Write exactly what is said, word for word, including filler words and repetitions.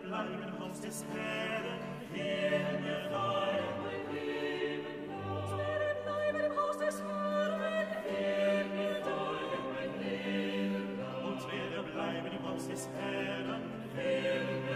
Bleiben im Haus des Herrn, Herrn.